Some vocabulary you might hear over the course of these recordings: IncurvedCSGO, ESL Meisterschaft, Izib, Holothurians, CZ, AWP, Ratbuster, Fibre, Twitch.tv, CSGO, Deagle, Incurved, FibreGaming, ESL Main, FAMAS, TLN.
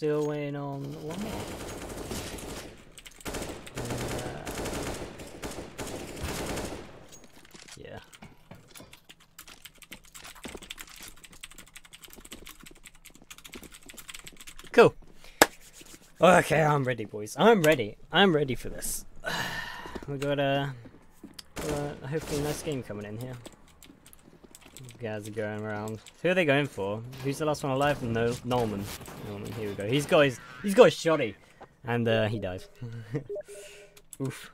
still waiting on one more. Yeah. Cool. Okay, I'm ready, boys. I'm ready. I'm ready for this. We got a hopefully nice game coming in here. Guys are going around. Who are they going for? Who's the last one alive? No, Norman. Norman. Here we go. He's got his shotty, and he dies. Oof.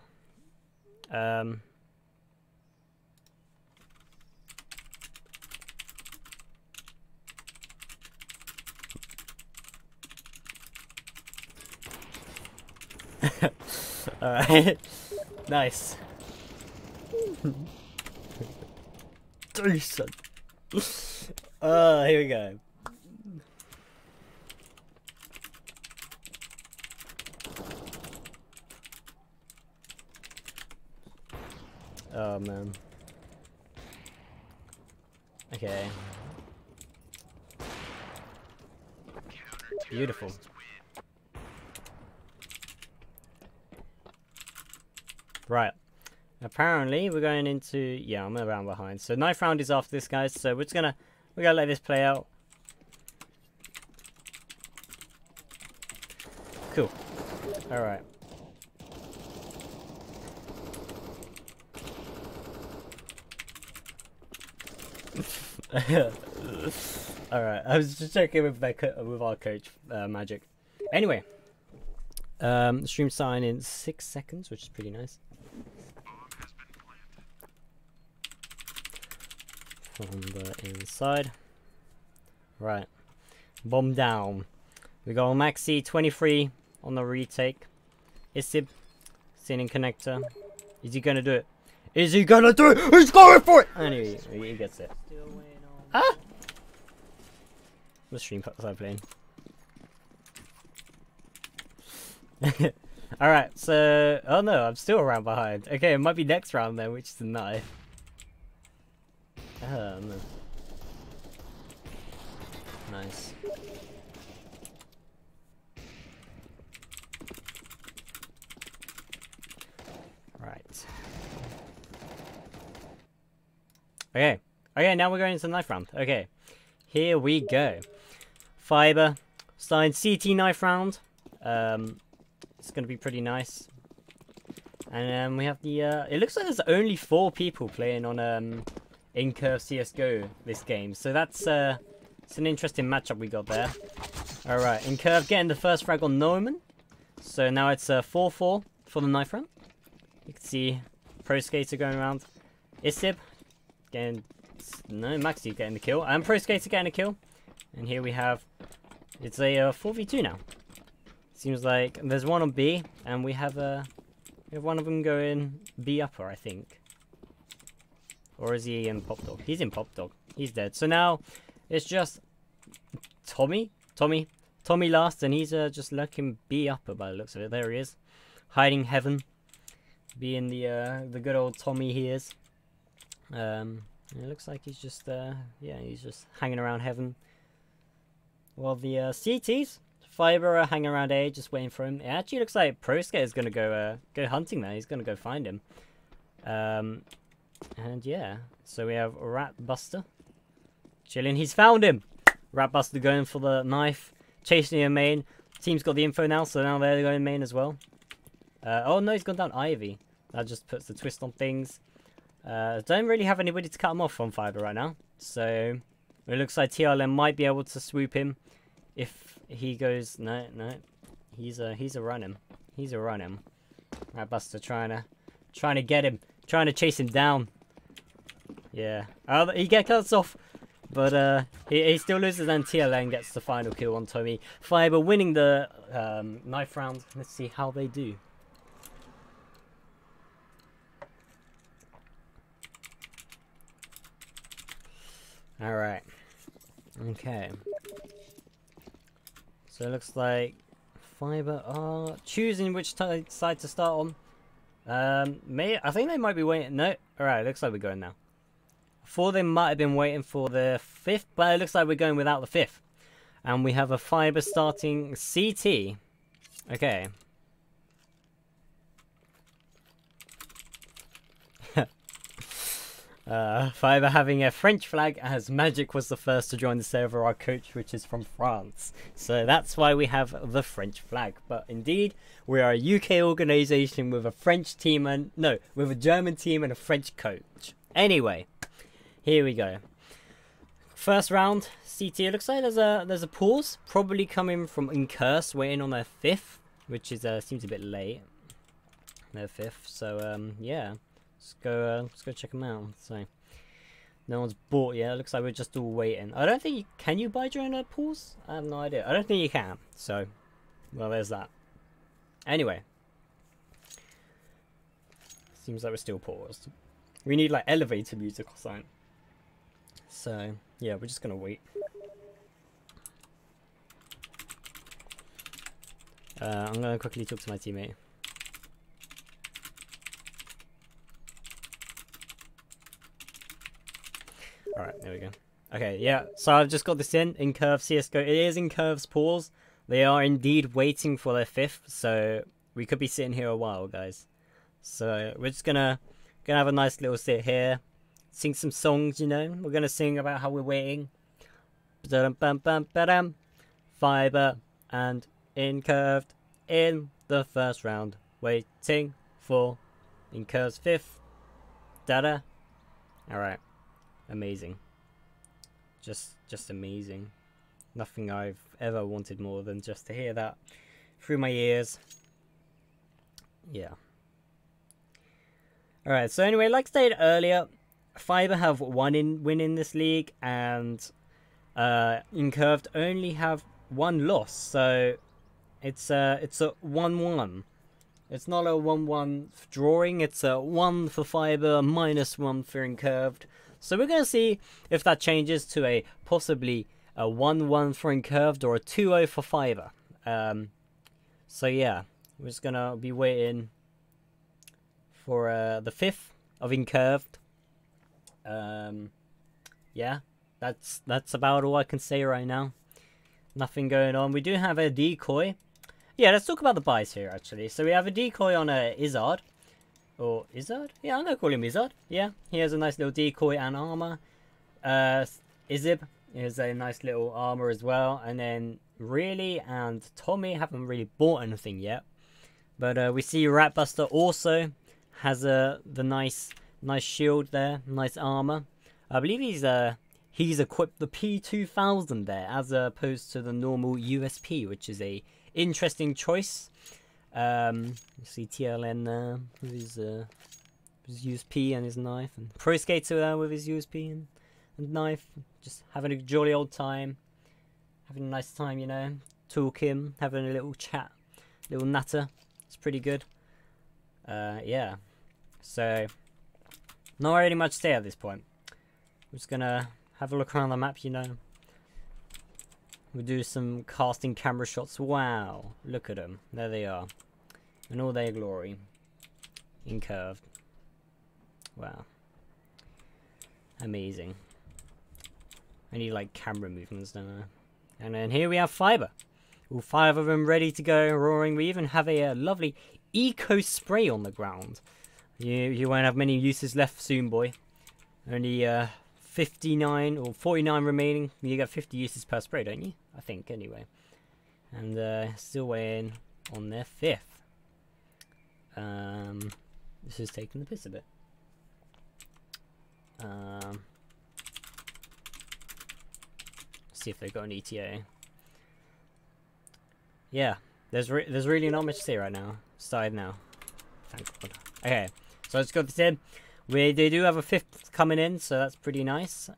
All right. Nice. Decent. Here we go. Oh man. Okay. Beautiful. Right. Apparently we're going into, yeah, I'm around behind. So knife round is after this, guys. So we're gonna let this play out. Cool. All right. All right. I was just checking with our coach, Magic. Anyway, stream sign in 6 seconds, which is pretty nice. From the inside. Right. Bomb down. We got Maxi 23 on the retake. Isib. Sinning connector. Is he gonna do it? Is he gonna do it? He's going for it! Anyway, he gets it. Ah! What stream was I playing? Alright, so. Oh no, I'm still around behind. Okay, it might be next round then, which is the knife. No. Nice. Right. Okay. Okay, now we're going into the knife round. Okay. Here we go. Fibre. Starting CT knife round. It's going to be pretty nice. And we have the... it looks like there's only 4 people playing on... Incurved CSGO this game, so that's it's an interesting matchup we got there. All right, Incurved getting the first frag on Norman, so now it's 4-4 for the knife round. You can see Pro Skater going around. Isib getting no, Maxi getting the kill, and Pro Skater getting a kill. And here we have it's a 4v2 now. Seems like there's one on B, and we have one of them going B upper, I think. Or is he in Pop Dog? He's in Pop Dog. He's dead. So now it's just Tommy last, and he's just lurking B upper by the looks of it. There he is, hiding heaven, being the good old Tommy he is. It looks like he's just yeah, he's just hanging around heaven. Well, the CTs Fibre are hanging around A, just waiting for him. It actually looks like ProSkate is gonna go go hunting there. He's gonna go find him. And yeah, so we have Ratbuster chilling. He's found him. Ratbuster going for the knife, chasing him main. Team's got the info now, so now they're going main as well. Oh no, he's gone down Ivy. That just puts the twist on things. Don't really have anybody to cut him off from Fibre right now, so it looks like TLM might be able to swoop him if he goes. No, he's a run him. Ratbuster trying to get him. Trying to chase him down. Yeah. He gets cut off. But he still loses, and TLN gets the final kill on Tommy. Fibre winning the knife round. Let's see how they do. Alright. Okay. So it looks like Fibre are choosing which side to start on. I think they might be waiting. No, all right. Looks like we're going now. Before they might have been waiting for the fifth, but it looks like we're going without the fifth. And we have a Fibre starting CT. Okay. Fibre having a French flag, as Magic was the first to join the server, our coach, which is from France. So that's why we have the French flag. But indeed, we are a UK organisation with a French team and... no, with a German team and a French coach. Anyway, here we go. First round, CT. It looks like there's a pause, probably coming from Incurved, waiting on their fifth, which is seems a bit late. Their fifth, so yeah. Let's go check them out. So no one's bought yet. It looks like we're just all waiting. I don't think you can you buy during a pause? I have no idea. I don't think you can. So well, there's that. Anyway, seems like we're still paused. We need like elevator music or something. So yeah, we're just gonna wait. I'm gonna quickly talk to my teammate. Alright, there we go. Okay, yeah, so I've just got this in, Incurved CSGO. It is Incurved's pause. They are indeed waiting for their fifth, so we could be sitting here a while, guys. So we're just gonna have a nice little sit here, sing some songs, you know. We're gonna sing about how we're waiting. Fibre and Incurved in the first round, waiting for Incurved's fifth. Da-da. Alright. Amazing. Just amazing. Nothing I've ever wanted more than just to hear that through my ears. Yeah. Alright, so anyway, like stated earlier, Fibre have one win in this league, and Incurved only have one loss, so it's a 1-1. It's not a 1-1 drawing, it's a 1 for Fibre, minus 1 for Incurved. So we're going to see if that changes to a possibly a 1-1 for Incurved or a 2-0 for Fibre. So yeah, we're just going to be waiting for the 5th of Incurved. Yeah, that's about all I can say right now. Nothing going on. We do have a decoy. Yeah, let's talk about the buys here, actually. So we have a decoy on Izzard. Or Izzard? Yeah, I'm going to call him Izzard. Yeah, he has a nice little decoy and armor. Izib has a nice little armor as well. And then Really and Tommy haven't really bought anything yet. But we see Ratbuster also has the nice shield there, nice armor. I believe he's equipped the P2000 there, as opposed to the normal USP, which is a interesting choice. You see TLN there with his USP and his knife, and Pro Skater there with his USP and knife, just having a jolly old time, having a nice time, you know, talking, having a little chat, little natter. It's pretty good. Yeah, so not really much to say at this point. We're just gonna have a look around the map, you know. We'll do some casting camera shots. Wow, look at them. There they are. In all their glory. Incurved. Wow. Amazing. I need like camera movements, don't I? And then here we have Fibre. All 5 of them ready to go, roaring. We even have a lovely eco spray on the ground. You won't have many uses left soon, boy. Only 59 or 49 remaining. You get 50 uses per spray, don't you? I think, anyway. And still weighing on their 5th. This is taking the piss a bit. See if they've got an ETA. Yeah, there's really not much to see right now. Started now. Thank God. Okay, so let's go to the tip. They do have a 5th coming in, so that's pretty nice.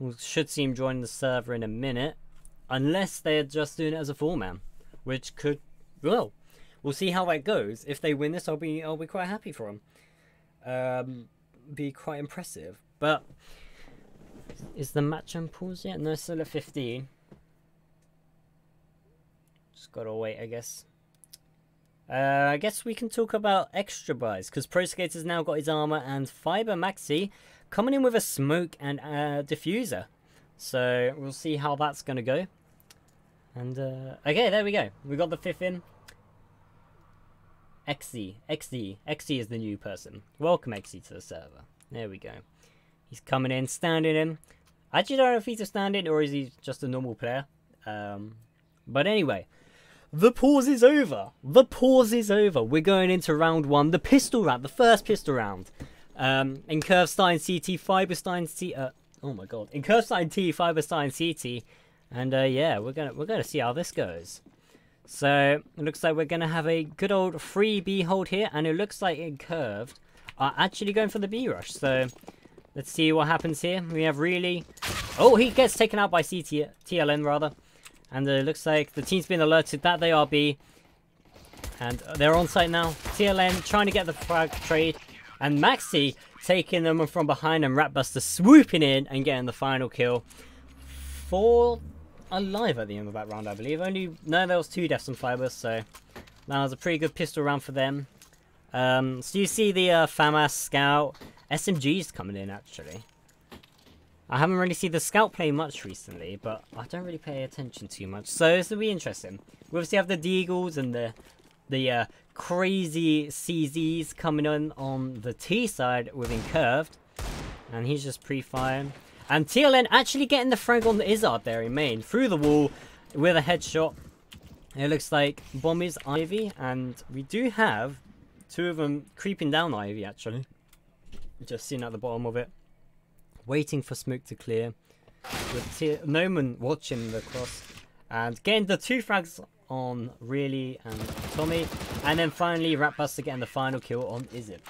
We should see him join the server in a minute. Unless they're just doing it as a 4-man. Which could... well, we'll see how that goes. If they win this, I'll be quite happy for them. Be quite impressive. But... is the match on pause yet? No, still at 15. Just gotta wait, I guess. I guess we can talk about extra buys, because Pro Skater's now got his armor, and Fibre Maxi coming in with a smoke and a diffuser. So we'll see how that's going to go. And, okay, there we go. We got the fifth in. XZ is the new person. Welcome, XZ, to the server. There we go. He's coming in, standing in. I actually don't know if he's a stand-in or is he just a normal player. But anyway, the pause is over. The pause is over. We're going into round one, the pistol round, the first pistol round. Incurved starting CT, Fibre starting CT. Oh my god, Incurved starting T, Fibre starting CT, and yeah, we're gonna see how this goes. So it looks like we're gonna have a good old free B hold here, and it looks like Incurved are actually going for the B rush. So let's see what happens here. We have really, oh, he gets taken out by CT, TLN rather. And it looks like the team's been alerted that they are B. And they're on site now. TLN trying to get the frag trade. And Maxi taking them from behind, and Ratbuster swooping in and getting the final kill. 4 alive at the end of that round, I believe. Only, no, there was 2 deaths on Fibre, so that was a pretty good pistol round for them. So you see the FAMAS, Scout, SMGs coming in actually. I haven't really seen the Scout play much recently, but I don't really pay attention too much. So this will be interesting. We obviously have the Deagles and the crazy CZs coming in on the T side with Incurved. And he's just pre-firing. And TLN actually getting the frag on the Izzard there in main. Through the wall with a headshot. It looks like bomb is Ivy. And we do have 2 of them creeping down Ivy actually. Just seen at the bottom of it. Waiting for smoke to clear, with Noman watching the cross and getting the 2 frags on Really and Tommy, and then finally Ratbuster getting the final kill on Izzard.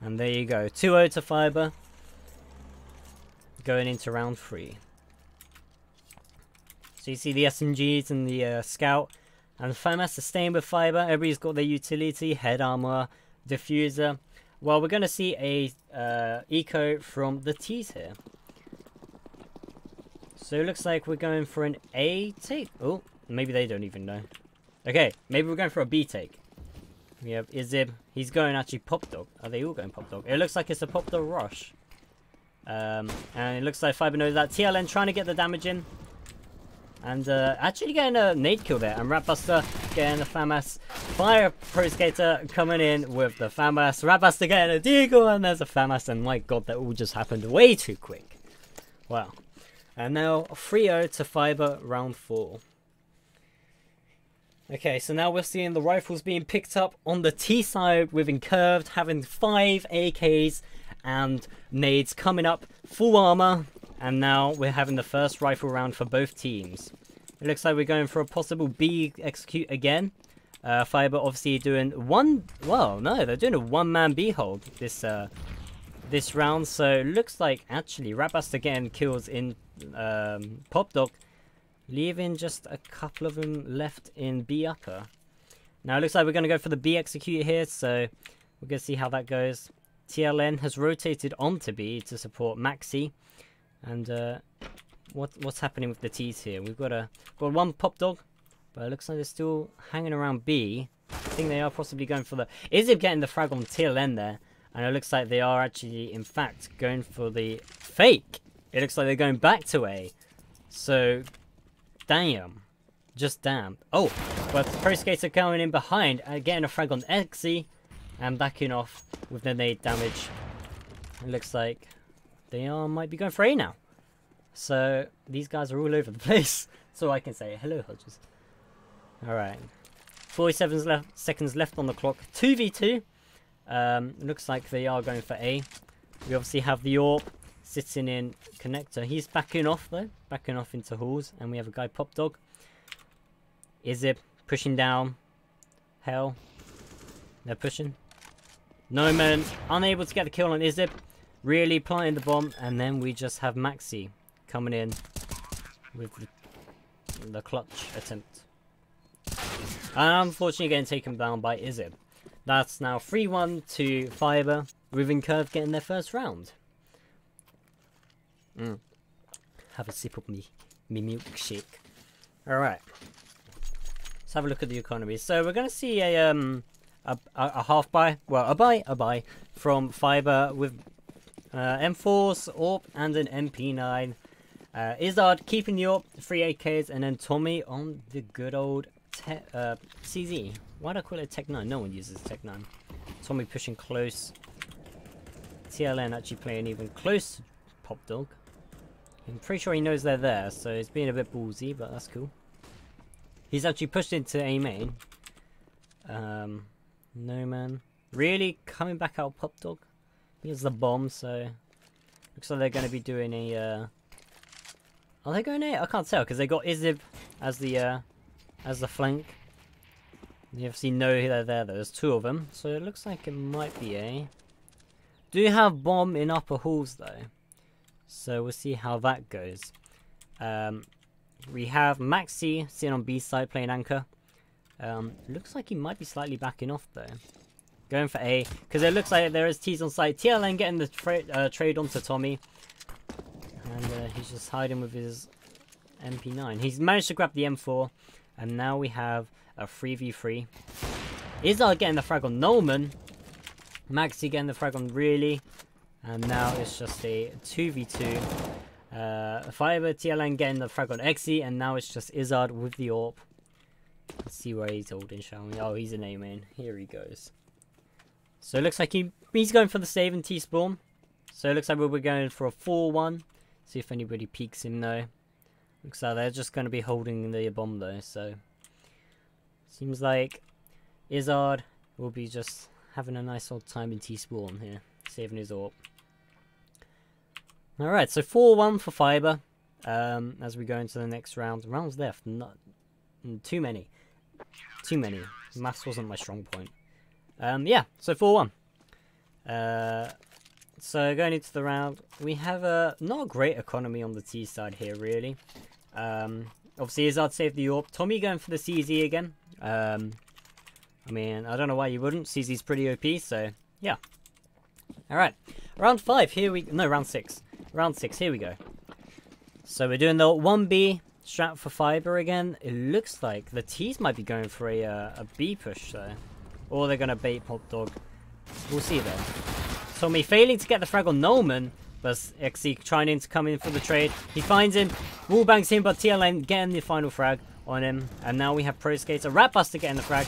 And there you go, 2-0 to Fibre, going into round 3. So you see the SMGs and the Scout and FAMAS are staying with Fibre. Everybody's got their utility, head armor, diffuser. Well, we're going to see a eco from the T's here. So it looks like we're going for an A take. Oh, maybe they don't even know. Okay, maybe we're going for a B take. We have Izib. He's going actually Pop Dog. Are they all going Pop Dog? It looks like it's a Pop Dog rush. And it looks like Fibre knows that. TLN trying to get the damage in. And actually getting a nade kill there. And Ratbuster getting the FAMAS. Fire Pro Skater coming in with the FAMAS. Ratbuster getting a Deagle, and there's a FAMAS. And my god, that all just happened way too quick. Wow. And now 3-0 to Fibre, round 4. Okay, so now we're seeing the rifles being picked up on the T side with Incurved, having 5 AKs and nades coming up. Full armor. And now we're having the first rifle round for both teams. It looks like we're going for a possible B execute again. Fibre obviously doing one... Well, no, they're doing a one-man B hold this round. So it looks like actually Ratbuster again kills in Pop Dog, leaving just a couple of them left in B upper. Now it looks like we're going to go for the B execute here. So we're going to see how that goes. TLN has rotated onto B to support Maxi. And what's happening with the T's here? We've got one Pop Dog, but it looks like they're still hanging around B. I think they are possibly going for the... Izzy getting the frag on TLN there, and it looks like they are actually, in fact, going for the fake. It looks like they're going back to A. So, damn. Just damn. Oh, but Pro Skater coming in behind, getting a frag on Exy, and backing off with their nade damage. It looks like... They might be going for A now. So, these guys are all over the place. So I can say. Hello, Hodges. Alright. 47 seconds left on the clock. 2v2. Looks like they are going for A. We obviously have the AWP sitting in connector. He's backing off, though. Backing off into halls. And we have a guy, Pop Dog. Izib pushing down. Hell. They're pushing. No man. Unable to get the kill on Izib. Really planting the bomb, and then we just have Maxi coming in with the clutch attempt. And unfortunately getting taken down by Izzib. That's now 3-1 to Fibre, with Incurved getting their first round. Have a sip of me milkshake. Alright. Let's have a look at the economy. So we're going to see a half buy, well a buy from Fibre with M4s, AWP and an MP9, Izzard keeping you up, 3 AKs, and then Tommy on the good old CZ. Why do I call it Tech 9? No one uses Tech 9. Tommy pushing close. TLN actually playing even close. Pop Dog. I'm pretty sure he knows they're there, so it's being a bit ballsy, but that's cool. He's actually pushed into A main. No man. Really coming back out Pop Dog? He has the bomb, so looks like they're going to be doing a. Are they going A? I can't tell because they got Izib as the flank. You obviously know they're there. Though. There's two of them, so it looks like it might be A. Do you have bomb in upper halls though? So we'll see how that goes. We have Maxi sitting on B side playing anchor. Looks like he might be slightly backing off though. Going for A, because it looks like there is T's on site. TLN getting the trade onto Tommy. And he's just hiding with his MP9. He's managed to grab the M4. And now we have a 3v3. Izzard getting the frag on Nolman. Maxi getting the frag on Really. And now it's just a 2v2. Fibre, TLN getting the frag on Exi. And now it's just Izzard with the AWP. Let's see where he's holding, shall we? Oh, he's an A main. Here he goes. So it looks like he's going for the save and T-spawn. So it looks like we're going for a 4-1. See if anybody peeks him though. Looks like they're just going to be holding the bomb though. So seems like Izzard will be just having a nice old time in T-spawn here. Saving his AWP. Alright, so 4-1 for Fibre. As we go into the next round. Rounds left. Not too many. Too many. Maths wasn't my strong point. Yeah, so 4-1. So going into the round, we have a not a great economy on the T side here, really. Obviously, Izzard saved the AWP. Tommy going for the CZ again. I mean, I don't know why you wouldn't. CZ's pretty OP, so yeah. All right, round five. Here we no round six. Round six. Here we go. So we're doing the 1B strat for Fibre again. It looks like the T's might be going for a B push though. Or they're going to bait Pop Dog. We'll see though. Tommy failing to get the frag on Nolman. But XC trying to come in for the trade. He finds him. Wallbangs him. But TLN getting the final frag on him. And now we have Pro Skater. Ratbuster getting the frag.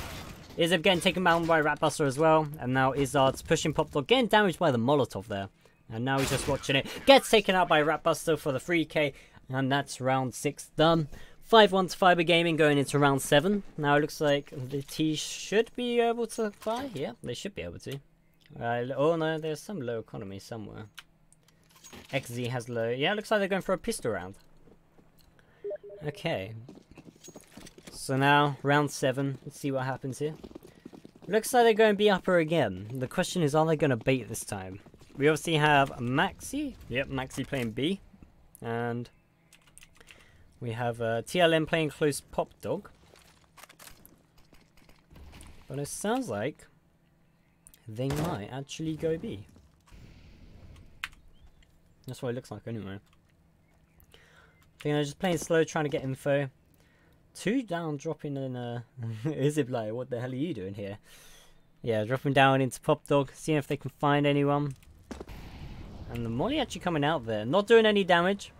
Izzard getting taken down by Ratbuster as well. And now Izzard's pushing Pop Dog. Getting damaged by the Molotov there. And now he's just watching it. Gets taken out by Ratbuster for the 3K. And that's round 6 done. 5-1 to Fibre Gaming going into round 7. Now it looks like the T should be able to buy. Yeah, they should be able to. Oh no, there's some low economy somewhere. XZ has low. Yeah, it looks like they're going for a pistol round. Okay. So now, round 7. Let's see what happens here. Looks like they're going to be upper again. The question is, are they going to bait this time? We obviously have Maxi. Yep, Maxi playing B. And we have TLN playing close Pop Dog. But it sounds like they might actually go B. That's what it looks like anyway. I think they're just playing slow, trying to get info. 2 down, dropping in Izzibli, what the hell are you doing here? Yeah, dropping down into Pop Dog, seeing if they can find anyone. And the Molly actually coming out there. Not doing any damage.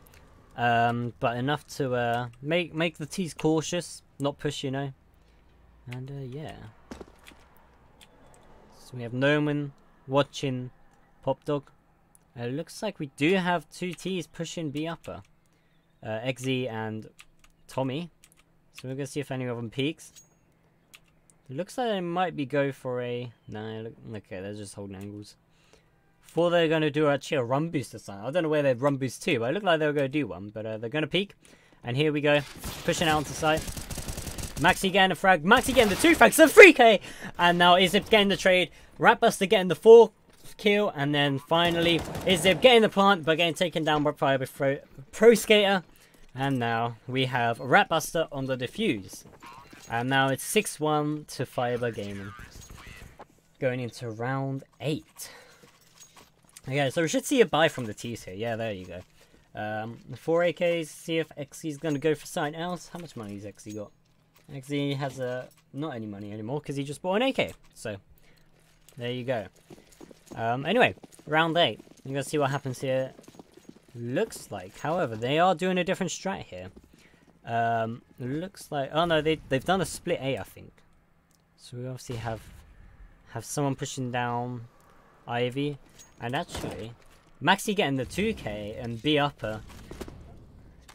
But enough to make the T's cautious, not push, you know. And yeah, so we have Nolman watching Pop Dog. It looks like we do have 2 T's pushing B upper, XZ and Tommy. So we're gonna see if any of them peaks. It looks like they might be go for a no. Nah, okay, they're just holding angles. Thought they were going to do actually a run boost or something. I don't know where they'd run boost to, but it looked like they were going to do one. But they're going to peek. And here we go. Pushing out onto site. Maxi getting a frag. Maxi getting the 2 frags. So 3K! And now Izzib getting the trade. Ratbuster getting the 4 kill. And then finally Izzib getting the plant, but getting taken down by Fibre Pro Skater. And now we have Ratbuster on the defuse. And now it's 6-1 to Fibre Gaming. Going into round 8. Okay, so we should see a buy from the T's here. Yeah, there you go. 4 AKs, see if XZ's going to go for something else. How much money has XZ got? XZ has not any money anymore because he just bought an AK. So, there you go. Anyway, round 8. We're going to see what happens here. looks like. However, they are doing a different strat here. Looks like, oh no, they've done a split A, I think. So we obviously have someone pushing down Ivy, and actually Maxi getting the 2K and B upper,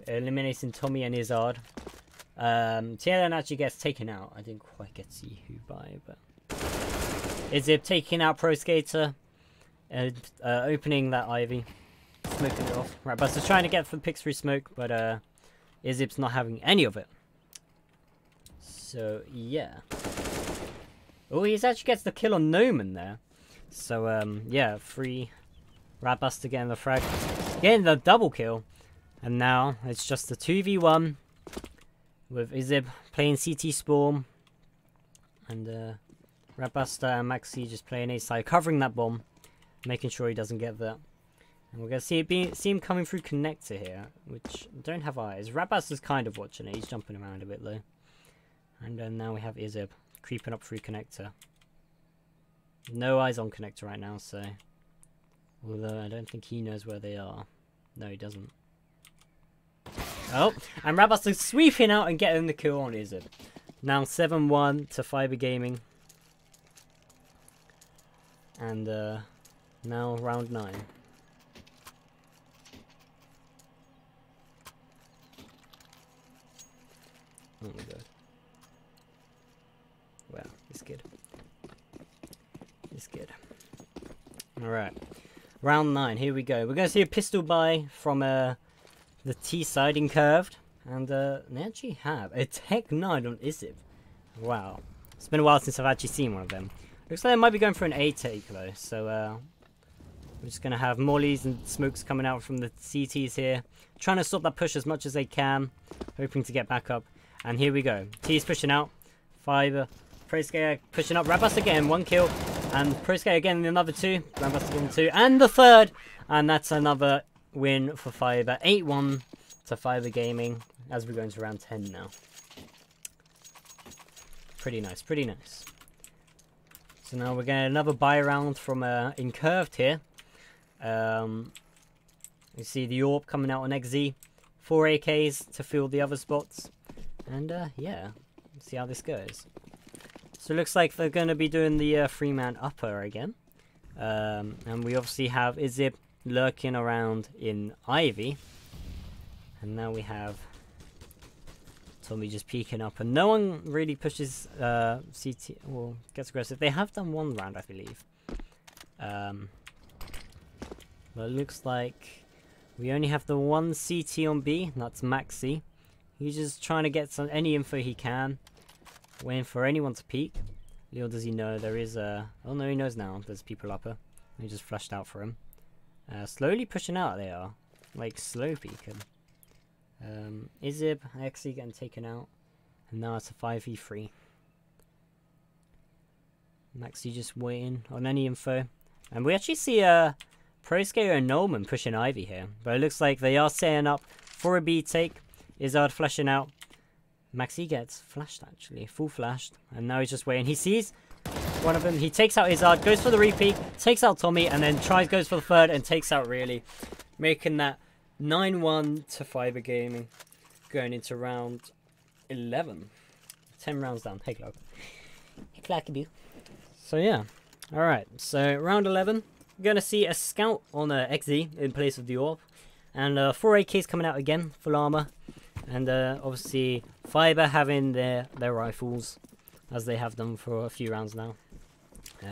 eliminating Tommy and Izzard. TLN actually gets taken out. I didn't quite get to see who by, but Izib taking out Pro Skater and opening that Ivy, smoking it off. Right, Buster's trying to get for picks through smoke, but Izib's not having any of it. So yeah. Oh, he actually gets the kill on Gnomon there. So yeah, free Ratbuster getting the frag, getting the double kill, and now it's just the 2v1 with Izib playing CT Swarm, and Ratbuster and Maxi just playing A side, covering that bomb, making sure he doesn't get that. And we're gonna see it see him coming through connector here, which don't have eyes. Ratbuster's kind of watching it. He's jumping around a bit though, and then now we have Izib creeping up through connector. No eyes on connector right now, so... Although I don't think he knows where they are. No, he doesn't. Oh, and Ratbuster sweeping out and getting the kill on Izib. Now 7-1 to FibreGaming. And now round 9. Oh my god. Wow, this kid. This kid. Alright. Round 9, here we go. We're going to see a pistol buy from the T side, Incurved. And they actually have a Tech 9 on Izib. Wow. It's been a while since I've actually seen one of them. Looks like they might be going for an A take though. So we're just going to have mollies and smokes coming out from the CTs here. Trying to stop that push as much as they can. Hoping to get back up. And here we go. T's pushing out. Fibre. ProSkater pushing up. Ratbuster again, one kill. And ProSkater again, another two. Ratbuster again, two. And the third. And that's another win for Fibre. 8-1 to FibreGaming as we're going to round 10 now. Pretty nice, pretty nice. So now we're getting another buy round from Incurved here. You see the AWP coming out on XZ. 4 AKs to fill the other spots. And yeah, see how this goes. So it looks like they're going to be doing the three-man upper again. And we obviously have Izib lurking around in Ivy. And now we have Tommy just peeking up. And no one really pushes CT, well, gets aggressive. They have done one round, I believe. But it looks like we only have the one CT on B, and that's Maxi. He's just trying to get any info he can. Waiting for anyone to peek. Little does he know there is a... Oh no, he knows now. There's people upper. He just flushed out for him. Slowly pushing out they are. Like slow peeking. Izib actually getting taken out. And now it's a 5v3. Maxi just waiting on any info. And we actually see ProSkater and Gnomon pushing Ivy here. But it looks like they are setting up for a B take. Izzard flashing out. Maxi gets flashed actually, full flashed, and now he's just waiting. He sees one of them, he takes out Izzard, goes for the repeat, takes out Tommy, and then goes for the third and takes out Really, making that 9-1 to FibreGaming, going into round 11. 10 rounds down. Hey Clark. Hey Clarky-boo. So yeah, alright, so round 11, we're going to see a scout on XZ in place of the AWP, and 4 AKs coming out again, full armour. And obviously Fibre having their rifles as they have them for a few rounds now.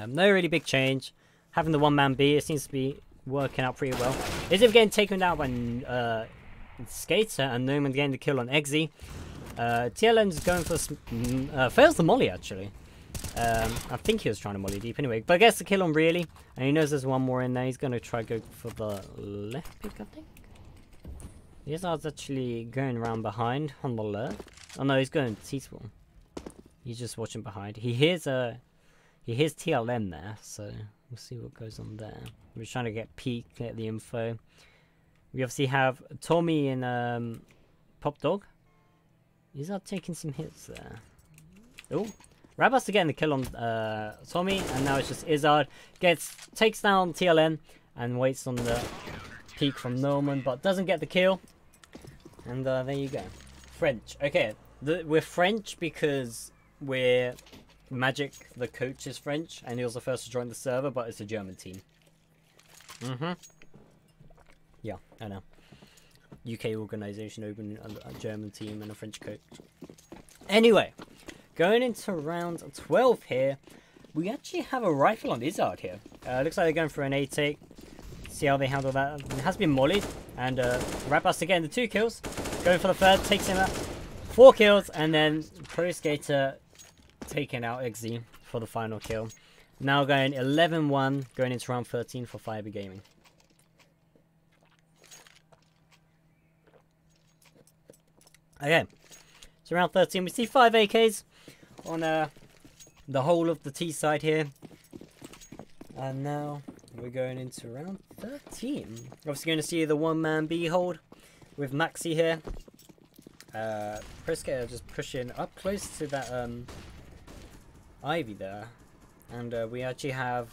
No really big change. Having the one-man B, it seems to be working out pretty well. Izib getting taken down by Skater and Gnomon getting the kill on Eggsy. TLN's going for... fails the molly actually. I think he was trying to molly deep anyway. But gets the kill on Really. And he knows there's one more in there. He's going to try go for the left pick I think. Izzard's actually going around behind on the left. Oh no, he's going to T-spawn. He's just watching behind. He hears TLN there, so we'll see what goes on there. We're trying to get peek, get the info. We obviously have Tommy and Pop Dog. Izzard taking some hits there. Oh, Ratbuster getting the kill on Tommy, and now it's just Izzard takes down TLN and waits on the peek from Norman, but doesn't get the kill. And there you go. French. Okay, we're French because we're Magic. The coach is French, and he was the first to join the server, but it's a German team. Mm-hmm. Yeah, I know. UK organization, open a German team and a French coach. Anyway, going into round 12 here, we actually have a rifle on Izzard here. Looks like they're going for an A take. See how they handle that. It has been mollied, and Rapaz again, the 2 kills. Going for the third, takes him out. 4 kills, and then Pro Skater taking out Eggsy for the final kill. Now going 11-1, going into round 13 for Fibre Gaming. Okay, so round 13, we see 5 AKs on the whole of the T side here. And now we're going into round 13. Obviously going to see the one-man B hold with Maxi here. Prisca just pushing up close to that Ivy there. And we actually have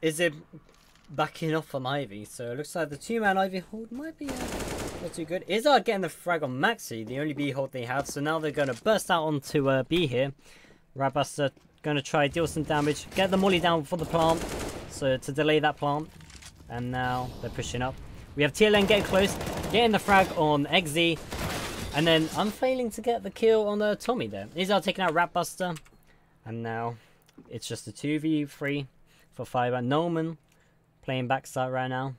Izzy backing off on Ivy. So it looks like the two-man Ivy hold might be not too good. Izzard getting the frag on Maxi, the only B hold they have. So now they're going to burst out onto B here. Rabas are going to try deal some damage, get the molly down for the plant, so to delay that plant. And now they're pushing up. We have TLN getting close, getting the frag on Eggsy, and then unfailing to get the kill on Tommy there. Izzard taking out Ratbuster, and now it's just a 2v3 for Fibre. Norman playing backside right now,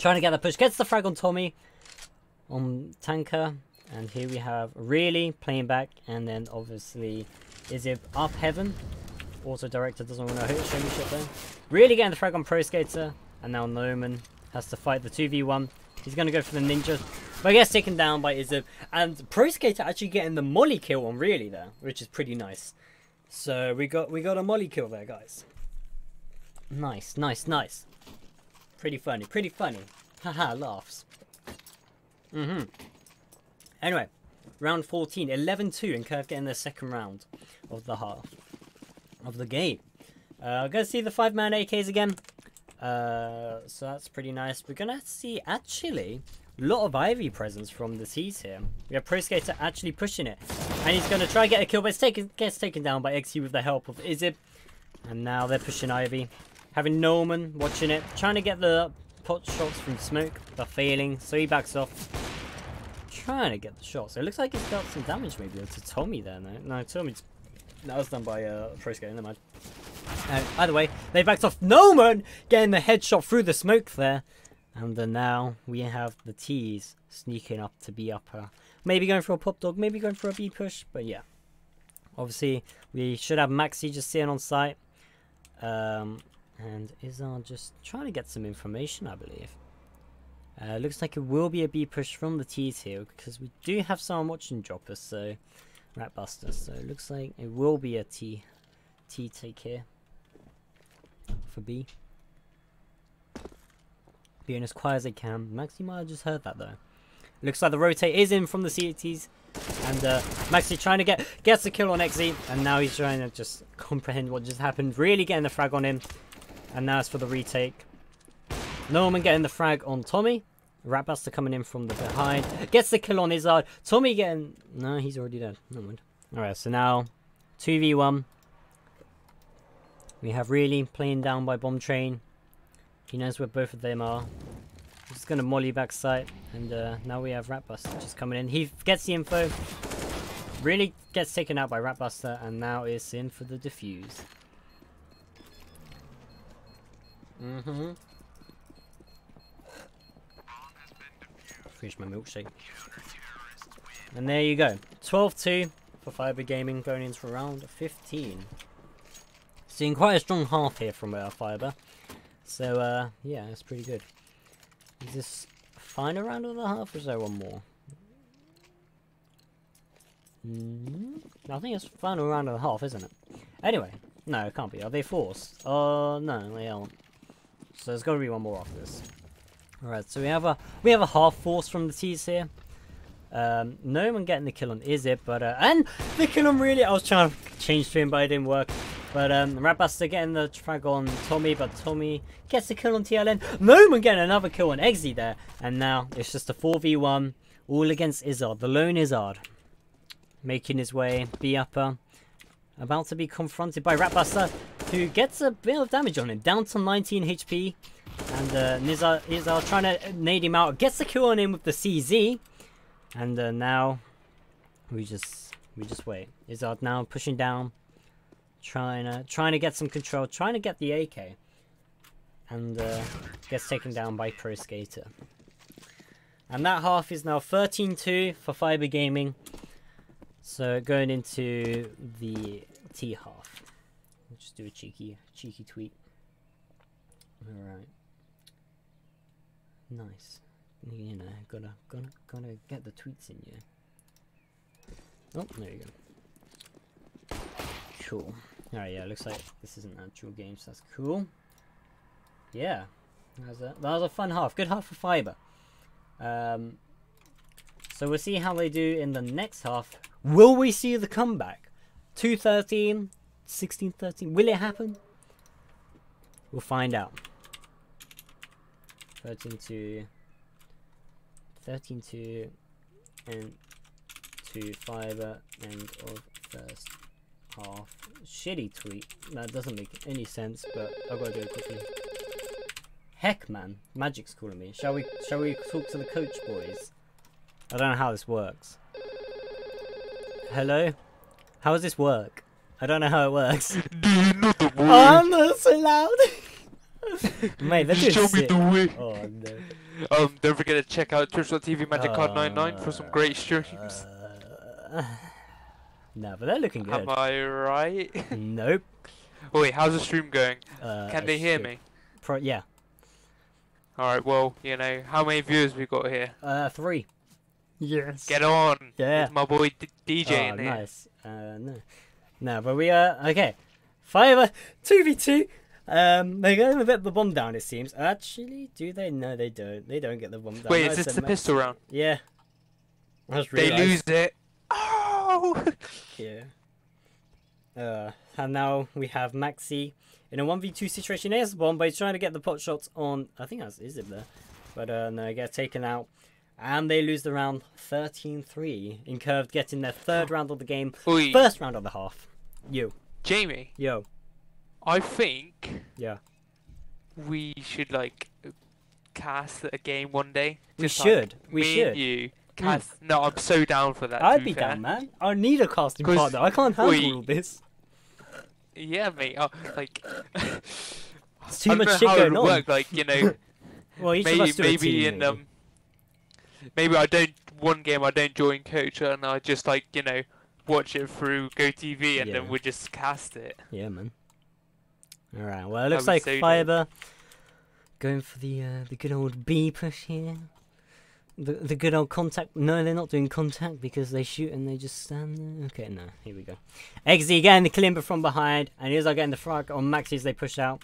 trying to get the push, gets the frag on Tommy, on Tanker, and here we have Really playing back, and then obviously Izzy up heaven. Auto director doesn't want to show me shit there. Really getting the frag on Pro Skater, and now Norman has to fight the 2v1. He's going to go for the ninja, but gets taken down by Izzy, and Pro Skater actually getting the molly kill on Really there, which is pretty nice. So we got a molly kill there, guys. Nice, nice, nice. Pretty funny, pretty funny. Haha, laughs. Mm-hmm. Anyway, round 14, 11-2, and Curve getting their second round of the half of the game. I'm going to see the 5-man AKs again. So that's pretty nice. We're going to see, actually, a lot of Ivy presence from the T's here. We have Pro Skater actually pushing it. And he's going to try and get a kill, but gets taken down by XC with the help of Izzy. And now they're pushing Ivy. Having Norman watching it, trying to get the pot shots from Smoke, but failing, so he backs off. Trying to get the shots. It looks like he's got some damage maybe to Tommy there. No, Tommy's... That was done by Prosco, never mind. Either way, they backed off. Norman getting the headshot through the smoke there. And then now we have the T's sneaking up to B upper. Maybe going for a pop dog, maybe going for a B push, but yeah. Obviously, we should have Maxi just sitting on site. And Izzard just trying to get some information, I believe. Looks like it will be a B push from the T's here, because we do have someone watching drop us, so Ratbuster. So it looks like it will be a T take here for B. Being as quiet as they can. Maxi might have just heard that though. Looks like the rotate is in from the CTs, and Maxi trying to gets the kill on XZ, and now he's trying to just comprehend what just happened. Really getting the frag on him, and now it's for the retake. Norman getting the frag on Tommy. Ratbuster coming in from the behind. Gets the kill on Izzard. Tommy getting... No, he's already dead. Never mind. Alright, so now 2v1. We have Really playing down by Bomb Train. He knows where both of them are. Just going to molly back sight. And now we have Ratbuster just coming in. He gets the info. Really gets taken out by Ratbuster. And now it's in for the defuse. Mm-hmm. Finish my milkshake. And there you go. 12-2 for Fibre Gaming going into round 15. Seeing quite a strong half here from Fibre. So, yeah, that's pretty good. Is this final round of the half, or is there one more? I think it's final round of the half, isn't it? Anyway, no, it can't be. Are they forced? Oh, no, they aren't. So there's got to be one more after this. Alright, so we have a half force from the T's here. No one getting the kill on Izzy, but and the kill on Really. I was trying to change to him, but it didn't work. But Ratbuster getting the frag on Tommy, but Tommy gets a kill on TLN. Noman getting another kill on Eggsy there. And now it's just a 4v1 all against Izzard, the lone Izzard. Making his way, B upper. About to be confronted by Ratbuster, who gets a bit of damage on him. Down to 19 HP. And Izzard trying to nade him out. Gets a kill on him with the CZ. And now we just wait. Izzard now pushing down. Trying to get some control, trying to get the AK, and gets taken down by Pro Skater. And that half is now 13-2 for Fibre Gaming. So going into the T half, we'll just do a cheeky tweet. All right, nice. You know, gotta get the tweets in you. Oh, there you go. Cool. Alright, yeah, looks like this isn't an actual game, so that's cool. Yeah, that was a fun half. Good half for Fibre. So we'll see how they do in the next half. Will we see the comeback? 2-13, 16-13. Will it happen? We'll find out. 13-2. 13-2. And to Fibre. End of first half. Shitty tweet. That doesn't make any sense, but I've got to do it quickly. Heck, man. Magic's calling me. Shall we talk to the coach, boys? I don't know how this works. Hello? How does this work? I don't know how it works. Do you know the word? Oh, I'm not so loud. Mate, that's just show me the way. Oh, no. Don't forget to check out Twitch.tv MagicCard99 for some great streams. No, but they're looking good. Am I right? Nope. Wait, how's the stream going? Can they hear me? Yeah. Alright, well, you know, how many viewers we got here? 3. Yes. Get on. Yeah. With my boy DJ in here. Nice. No, but we are... Okay. Fibre, 2v2. They're going to get the bomb down, it seems. Actually, do they? No, they don't. They don't get the bomb down. Wait, is this the pistol round? Yeah. I just realized. They lose it. Yeah. And now we have Maxi in a 1v2 situation. He has the bomb, but he's trying to get the pot shots on. I think that's is it there, but no, he gets taken out, and they lose the round 13-3. Incurved getting their third round of the game, Oi. First round of the half. You, Jamie. Yo, I think. Yeah. We should like cast a game one day. We should. You. Cast. No, I'm so down for that. I'd be down, man. I need a casting partner. I can't handle all this. Yeah, mate. Like, it's too much shit going on. Work, like, you know, well, each of us do a team, maybe. Maybe I don't. One game I don't join coach, and I just like you know watch it through GoTV, and then we just cast it. Yeah, man. All right. Well, it looks like Fibre going for the good old B push here. The good old contact. No, they're not doing contact because they shoot and they just stand there. Okay, no, here we go. Eggsy getting the Kalimba from behind, and Izzard getting the frag on Maxi as they push out.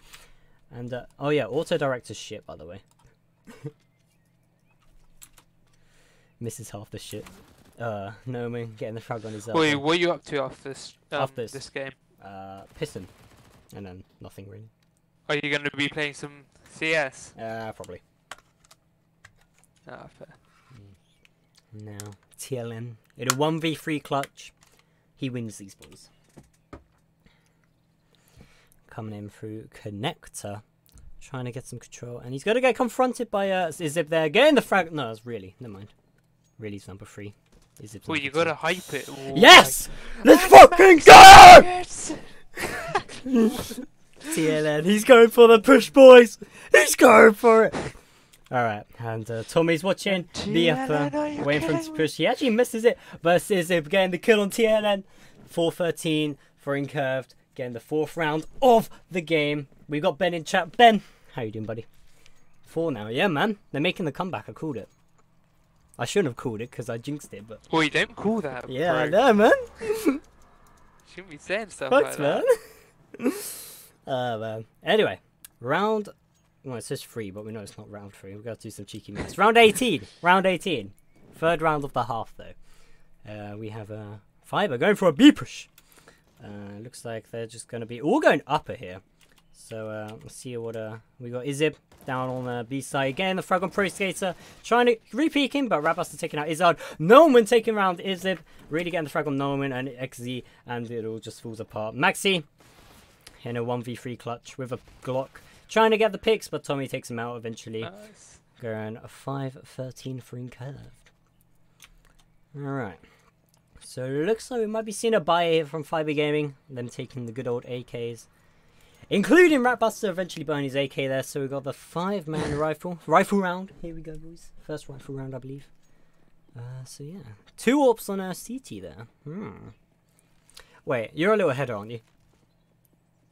And oh yeah, auto director's shit by the way. Misses half the shit. No man, getting the frag on his. Wait, what are you up to after this? After this game? Pissing, and then nothing really. Are you going to be playing some CS? Probably. Now, TLN in a 1v3 clutch, he wins these balls. Coming in through connector, trying to get some control, and he's going to get confronted by Izzib there, getting the frag. No, it's really, never mind. Really's number 3. Izzib's well, you got to hype it. All yes! Like... Let's fucking go! TLN, he's going for the push, boys! He's going for it! Alright, and Tommy's watching the effort, waiting for him to push. He actually misses it, but Izzib getting the kill on TLN. 4-13 for Incurved, getting the 4th round of the game. We've got Ben in chat. Ben, how you doing, buddy? 4 now. Yeah, man. They're making the comeback. I called it. I shouldn't have called it because I jinxed it, but... Well, you don't call that, yeah, bro. I know, man. Shouldn't be saying stuff like man. That. Man. Anyway, round... Well, it says 3, but we know it's not round 3. We've got to do some cheeky maths. Round 18! Round 18. Third round of the half, though. We have Fibre going for a B push. Looks like they're just going to be... We're going upper here. So let's see what we got. Izib down on the B side again. The frag on Pro Skater trying to re-peeking, but Ratbuster taking out Izzard. Norman taking around Izib. Really getting the frag on Norman and XZ, and it all just falls apart. Maxi in a 1v3 clutch with a Glock. Trying to get the picks, but Tommy takes him out eventually. Nice. Going 5-13 for Incurved. Alright. So it looks like we might be seeing a buy here from FibreGaming. Them taking the good old AKs. Including Ratbuster eventually buying his AK there. So we got the 5-man rifle. Rifle round. Here we go, boys. First rifle round, I believe. So yeah. 2 AWPs on our CT there. Hmm. Wait, you're a little ahead, aren't you?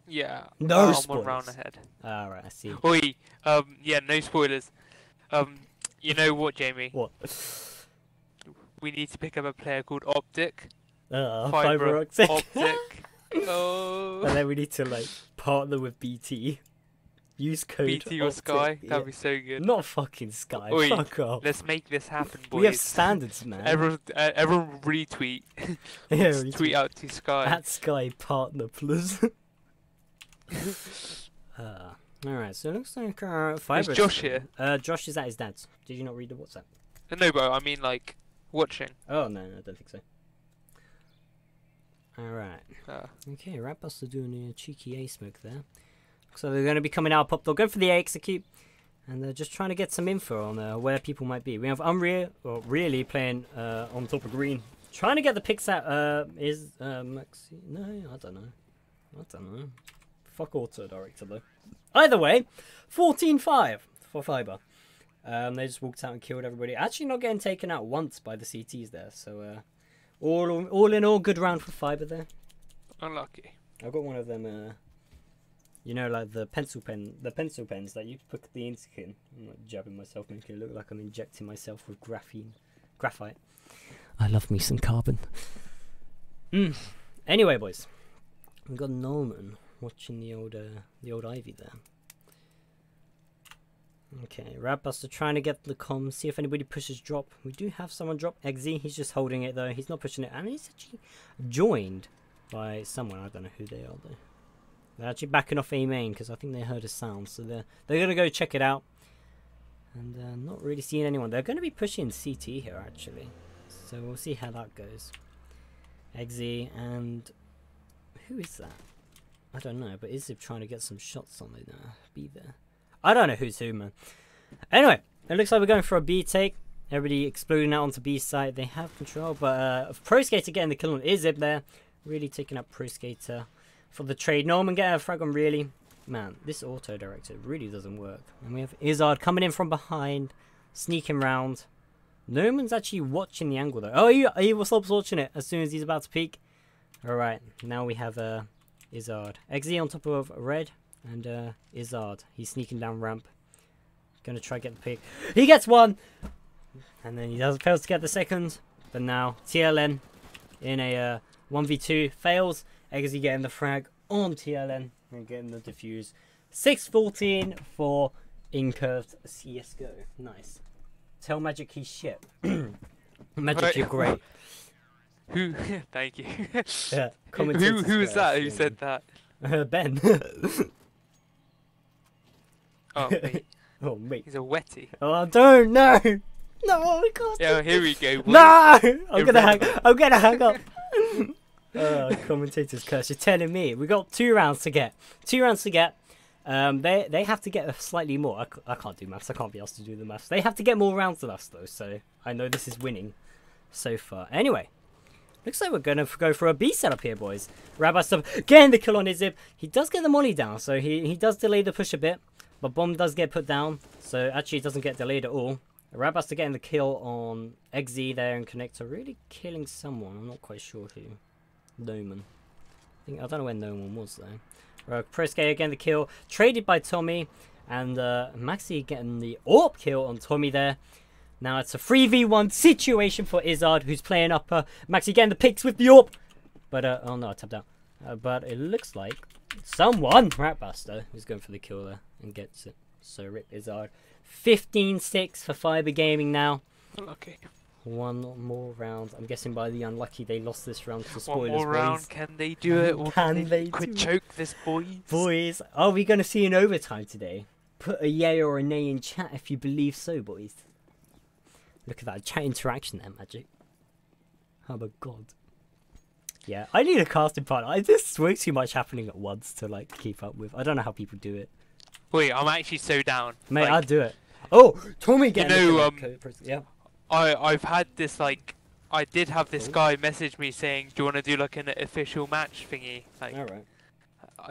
Yeah, no spoilers. I'm around ahead. Alright, I see. Oi, yeah, no spoilers. You know what, Jamie? What? We need to pick up a player called Optic. Fibre Optic. Oh. And then we need to, like, partner with BT. Use code BT or Optic. Sky? Yeah. That'd be so good. Not fucking Sky. Oi, fuck off. Let's make this happen, boys. We have standards, man. Everyone retweet. Yeah, retweet. Tweet out to Sky. At Sky Partner Plus. Alright, so it looks like Fibre. Is Josh here? Josh is at his dad's. Did you not read the WhatsApp? No, bro, I mean, like, watching. Oh, no, I don't think so. Alright. Okay, Ratbuster doing a cheeky A smoke there. So they're going to be coming out, Pop. They'll go for the A execute. And they're just trying to get some info on where people might be. We have Unreal, or really, playing on top of green. Trying to get the picks out. Is Maxi? No, I don't know. Fuck auto-director, though. Either way, 14-5 for Fibre. They just walked out and killed everybody. Actually not getting taken out once by the CTs there. So, all in all, good round for Fibre there. Unlucky. I've got one of them, you know, like the pencil pens that you put the ink in. I'm like jabbing myself, making it look like I'm injecting myself with graphite. I love me some carbon. Anyway, boys. We've got Norman watching the old Ivy there. Okay, Ratbuster trying to get the comms, see if anybody pushes drop. We do have someone drop XZ. He's just holding it though. He's not pushing it, and he's actually joined by someone. I don't know who they are though. They're actually backing off A main because I think they heard a sound, so they're gonna go check it out. And not really seeing anyone. They're gonna be pushing CT here actually, so we'll see how that goes. XZ and who is that? I don't know, but Izib trying to get some shots on it now. Be there. I don't know who's who, man. Anyway, it looks like we're going for a B take. Everybody exploding out onto B side. They have control, but Pro Skater getting the kill on Izib there. Really taking up Pro Skater for the trade. Norman getting a frag on really. Man, this auto director really doesn't work. And we have Izzard coming in from behind, sneaking round. Norman's actually watching the angle though. Oh, he will stop watching it as soon as he's about to peek. Alright, now we have Izzard. XZ on top of Red and Izzard. He's sneaking down ramp. Gonna try get the pick. He gets one! And then he fails to get the second. But now TLN in a 1v2 fails. XZ getting the frag on TLN and getting the defuse. 6-14 for IncurvedCSGO. Nice. Tell Magic he's shit. Magic, right. You're great. Who? Thank you. Yeah, who was that? Who said that? Ben. Oh mate. Oh mate. He's a wetty. Oh, I don't know. No, I can't. Yeah, well, here we go. Boys. No, I'm gonna hang up. Commentator's curse. You're telling me we got 2 rounds to get. 2 rounds to get. They have to get slightly more. I can't do maths. I can't be asked to do the maths. They have to get more rounds than us though. So I know this is winning so far. Anyway. Looks like we're going to go for a B setup here, boys. Ratbuster getting the kill on Izib. He does get the molly down, so he does delay the push a bit. But bomb does get put down, so actually it doesn't get delayed at all. Ratbuster getting the kill on XZ there and Connector. Really killing someone. I'm not quite sure who. Noman. I don't know where Noman was, though. Preske again the kill. Traded by Tommy. And Maxi getting the AWP kill on Tommy there. Now it's a 3v1 situation for Izzard, who's playing upper. Maxi getting the picks with the AWP. But, oh no, I tapped out. But it looks like someone, Ratbuster, is going for the kill there and gets it. So rip Izzard. 15-6 for FibreGaming now. Unlucky. One more round. I'm guessing by the unlucky they lost this round to spoilers. One more round. Can they do it? Or can they quit choke this, boys? Boys, are we going to see an overtime today? Put a yay or a nay in chat if you believe so, boys. Look at that chat interaction there, Magic. Oh my god. Yeah, I need a casting partner. There's way too much happening at once to like keep up with. I don't know how people do it. Wait, I'm actually so down. Mate, like, I'll do it. Oh, Tommy again. You know, yeah. I've had this like, I did have this guy message me saying, "Do you want to do like an official match thingy?" Like, all right.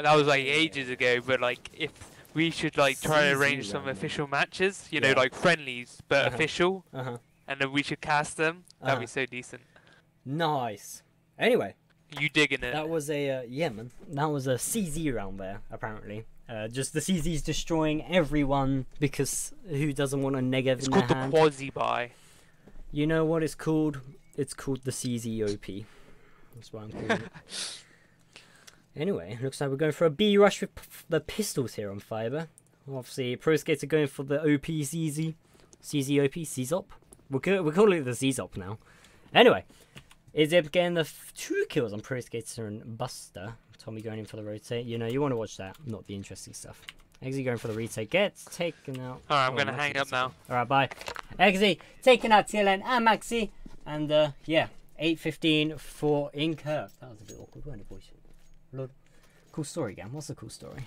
That was like ages ago, but like if we should like try to arrange some official matches, you know, like friendlies, but official, and then we should cast them. That'd be so decent. Nice. Anyway. You digging it? That was a yeah, man. That was a CZ round there. Apparently, just the CZ's destroying everyone because who doesn't want a negative? It's called the quasi buy. You know what it's called? It's called the CZOP. That's what I'm calling it. Anyway, looks like we're going for a B rush with the pistols here on Fibre. Obviously, Pro Skater going for the OP CZ, CZOP, CZOP. We're calling it the CZOP now. Anyway. Izib getting the 2 kills on Pro Skater and Buster. Tommy going in for the rotate. You know, you want to watch that, not the interesting stuff. Eggsy going for the retake. Gets taken out. Alright, I'm going to hang up now. Alright, bye. Eggsy taking out TLN and Maxi. And, yeah, 8:15 for Incurved. That was a bit awkward, weren't it, boys? Lord. Cool story, again. What's the cool story?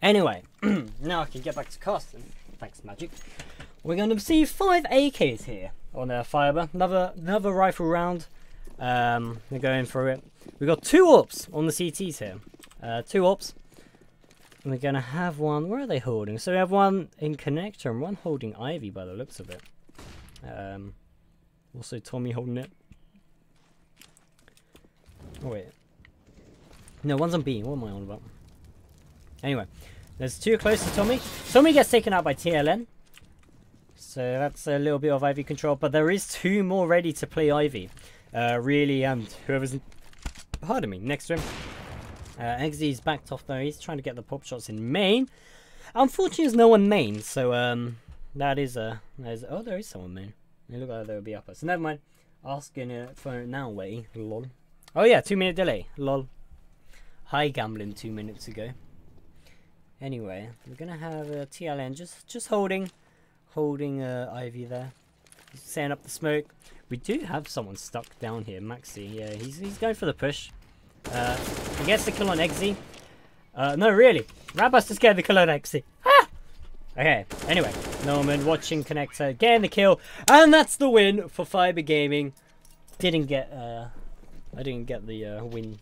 Anyway, now I can get back to casting. Thanks, Magic. We're going to see 5 AKs here on Fibre. Another rifle round. They're going through it. We've got 2 ops on the CTs here. 2 ops. And we're going to have one. Where are they holding? So we have one in Connector and one holding Ivy by the looks of it. Also Tommy holding it. Oh, wait. No, one's on B. What am I on about? Anyway, there's 2 close to Tommy. Tommy gets taken out by TLN. So that's a little bit of Ivy control, but there is 2 more ready to play Ivy. Really, and whoever's pardon me, next to him. Eggsy's backed off though, he's trying to get the pop shots in main. Unfortunately, there's no one main, so oh, there is someone main. They look like they'll be upper, so never mind. Asking for it now, way, lol. Oh yeah, 2-minute delay, lol. Hi, gambling 2 minutes ago. Anyway, we're gonna have TLN just holding Ivy there. He's setting up the smoke. We do have someone stuck down here, Maxi. Yeah, he's going for the push. He gets the kill on Eggsy. No, really. Rabas just getting the kill on Eggsy. Ah! Okay, anyway. Norman watching Connector, getting the kill. And that's the win for Fibre Gaming. I didn't get the win,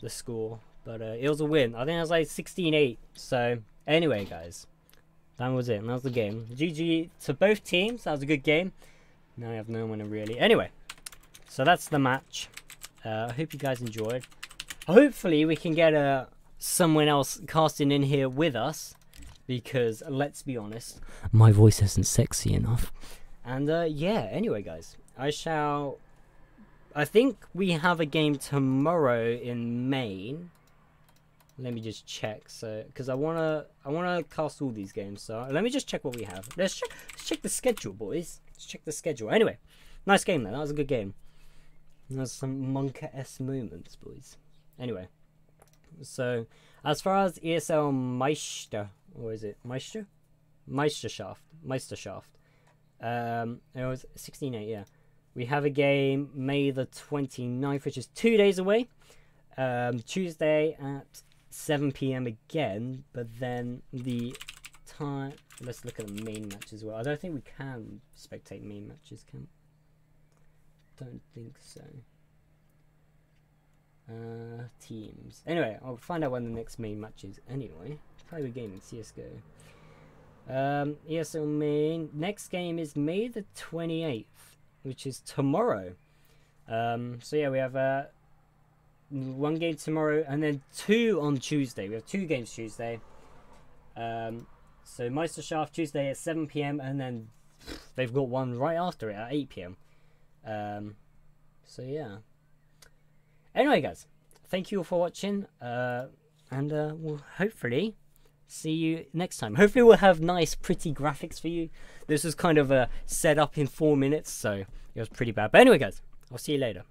the score. But it was a win. I think it was like 16-8. So, anyway, guys. That was it. And that was the game. GG to both teams. That was a good game. Now we have no winner really. Anyway, so that's the match. I hope you guys enjoyed. Hopefully we can get someone else casting in here with us. Because, let's be honest, my voice isn't sexy enough. And, yeah. Anyway, guys. I think we have a game tomorrow in Maine. Let me just check, so because I wanna cast all these games. So let me just check what we have. Let's check the schedule, boys. Let's check the schedule. Anyway, nice game though. That was a good game. That was some Monka-esque moments, boys. Anyway, so as far as ESL Meisterschaft. It was 16-8. Yeah, we have a game May the 29th, which is 2 days away. Tuesday at 7 PM again, but then the time. Let's look at the main match as well. I don't think we can spectate main matches, can we? Don't think so. Teams. Anyway, I'll find out when the next main match is. Anyway, Fibre Gaming CSGO. ESL Main. Next game is May the 28th, which is tomorrow. So yeah, we have a. 1 game tomorrow and then 2 on Tuesday. We have 2 games Tuesday. So Meisterschaft Tuesday at 7 PM and then they've got one right after it at 8 PM. So yeah. Anyway, guys, thank you all for watching. And we'll hopefully see you next time. Hopefully we'll have nice, pretty graphics for you. This was kind of a setup in 4 minutes, so it was pretty bad. But anyway, guys, I'll see you later.